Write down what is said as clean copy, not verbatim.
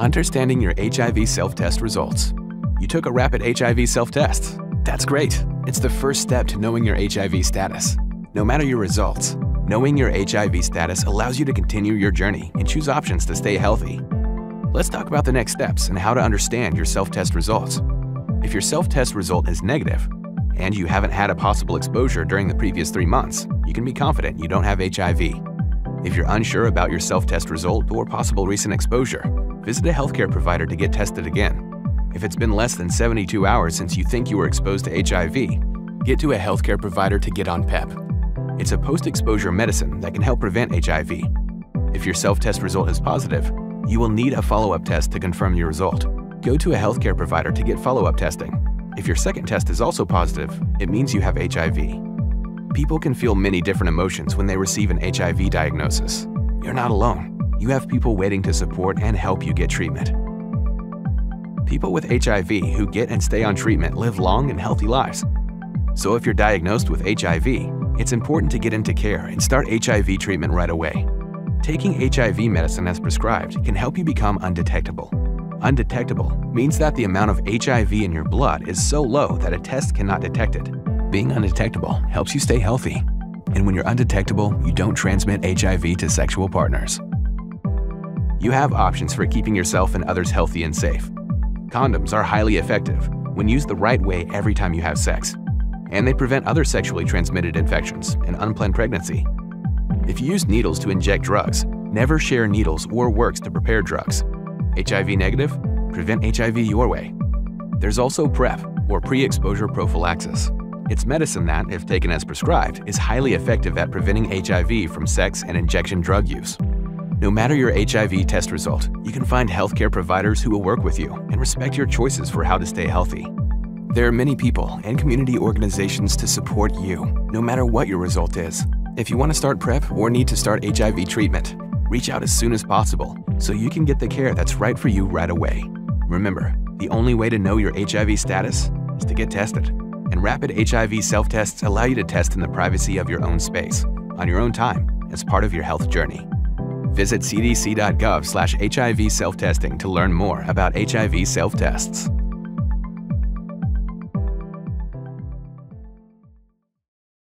Understanding your HIV self-test results. You took a rapid HIV self-test. That's great. It's the first step to knowing your HIV status. No matter your results, knowing your HIV status allows you to continue your journey and choose options to stay healthy. Let's talk about the next steps and how to understand your self-test results. If your self-test result is negative and you haven't had a possible exposure during the previous 3 months, you can be confident you don't have HIV. If you're unsure about your self-test result or possible recent exposure, visit a healthcare provider to get tested again. If it's been less than 72 hours since you think you were exposed to HIV, get to a healthcare provider to get on PrEP. It's a post-exposure medicine that can help prevent HIV. If your self-test result is positive, you will need a follow-up test to confirm your result. Go to a healthcare provider to get follow-up testing. If your second test is also positive, it means you have HIV. People can feel many different emotions when they receive an HIV diagnosis. You're not alone. You have people waiting to support and help you get treatment. People with HIV who get and stay on treatment live long and healthy lives. So if you're diagnosed with HIV, it's important to get into care and start HIV treatment right away. Taking HIV medicine as prescribed can help you become undetectable. Undetectable means that the amount of HIV in your blood is so low that a test cannot detect it. Being undetectable helps you stay healthy. And when you're undetectable, you don't transmit HIV to sexual partners. You have options for keeping yourself and others healthy and safe. Condoms are highly effective when used the right way every time you have sex, and they prevent other sexually transmitted infections and unplanned pregnancy. If you use needles to inject drugs, never share needles or works to prepare drugs. HIV negative? Prevent HIV your way. There's also PrEP, or pre-exposure prophylaxis. It's medicine that, if taken as prescribed, is highly effective at preventing HIV from sex and injection drug use. No matter your HIV test result, you can find healthcare providers who will work with you and respect your choices for how to stay healthy. There are many people and community organizations to support you, no matter what your result is. If you want to start PrEP or need to start HIV treatment, reach out as soon as possible so you can get the care that's right for you right away. Remember, the only way to know your HIV status is to get tested. And rapid HIV self-tests allow you to test in the privacy of your own space, on your own time, as part of your health journey. Visit cdc.gov/HIV-self-testing to learn more about HIV self-tests.